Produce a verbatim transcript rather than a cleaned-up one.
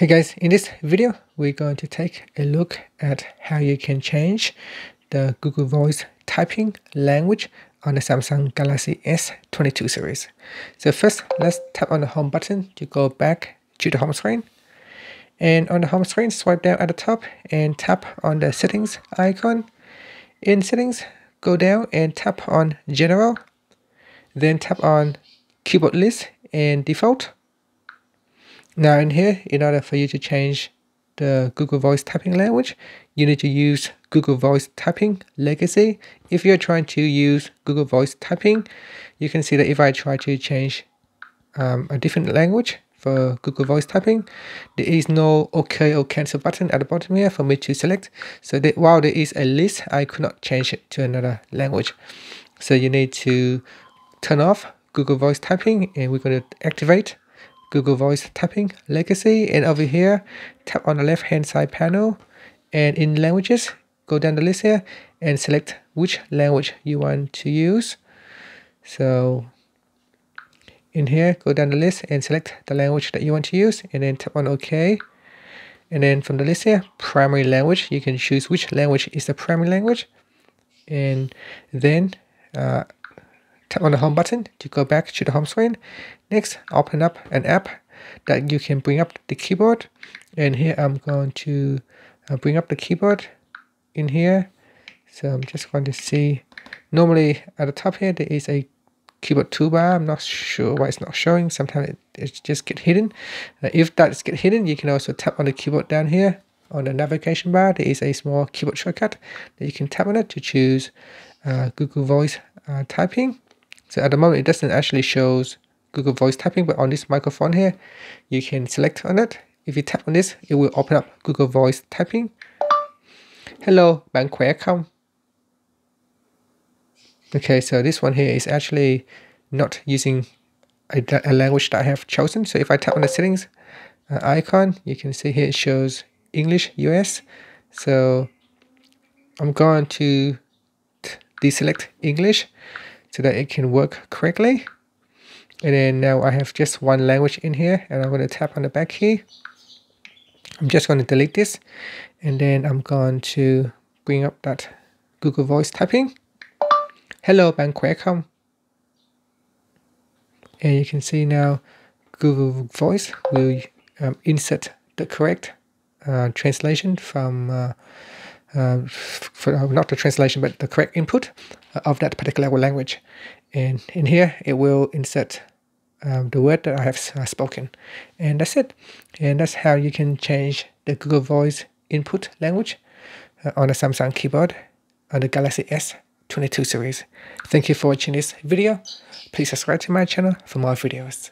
Hey guys, in this video, we're going to take a look at how you can change the Google Voice typing language on the Samsung Galaxy S twenty-two series. So first, let's tap on the home button to go back to the home screen. And on the home screen, swipe down at the top and tap on the settings icon. In settings, go down and tap on general. Then tap on keyboard list and default. Now in here, in order for you to change the Google Voice typing language, you need to use Google Voice Typing Legacy. If you're trying to use Google Voice Typing, you can see that if I try to change um, a different language for Google Voice Typing, there is no OK or cancel button at the bottom here for me to select. So that while there is a list, I could not change it to another language. So you need to turn off Google Voice Typing, and we're going to activate Google Voice Typing Legacy. And over here, tap on the left hand side panel, and in languages, go down the list here and select which language you want to use. So in here, go down the list and select the language that you want to use, and then tap on OK. And then from the list here, primary language, you can choose which language is the primary language, and then uh, tap on the home button to go back to the home screen. Next, open up an app that you can bring up the keyboard. And here I'm going to bring up the keyboard in here. So I'm just going to see, normally at the top here, there is a keyboard toolbar. I'm not sure why it's not showing. Sometimes it, it just gets hidden. If that's get hidden, you can also tap on the keyboard down here. On the navigation bar, there is a small keyboard shortcut that you can tap on it to choose uh, Google Voice uh, typing. So at the moment, it doesn't actually show Google Voice Typing, but on this microphone here, you can select on it. If you tap on this, it will open up Google Voice Typing. Hello, bạn khỏe không? Okay, so this one here is actually not using a, a language that I have chosen. So if I tap on the settings uh, icon, you can see here it shows English U S. So I'm going to deselect English, so that it can work correctly. And then now I have just one language in here, and I'm going to tap on the back key. I'm just going to delete this, and then I'm going to bring up that Google Voice Typing. Hello, bạn khỏe không? And you can see now Google Voice will um, insert the correct uh, translation from uh, Uh, for, uh, not the translation, but the correct input uh, of that particular language. And in here, it will insert um, the word that I have uh, spoken. And that's it. And that's how you can change the Google Voice input language uh, on a Samsung keyboard on the Galaxy S twenty-two series. Thank you for watching this video. Please subscribe to my channel for more videos.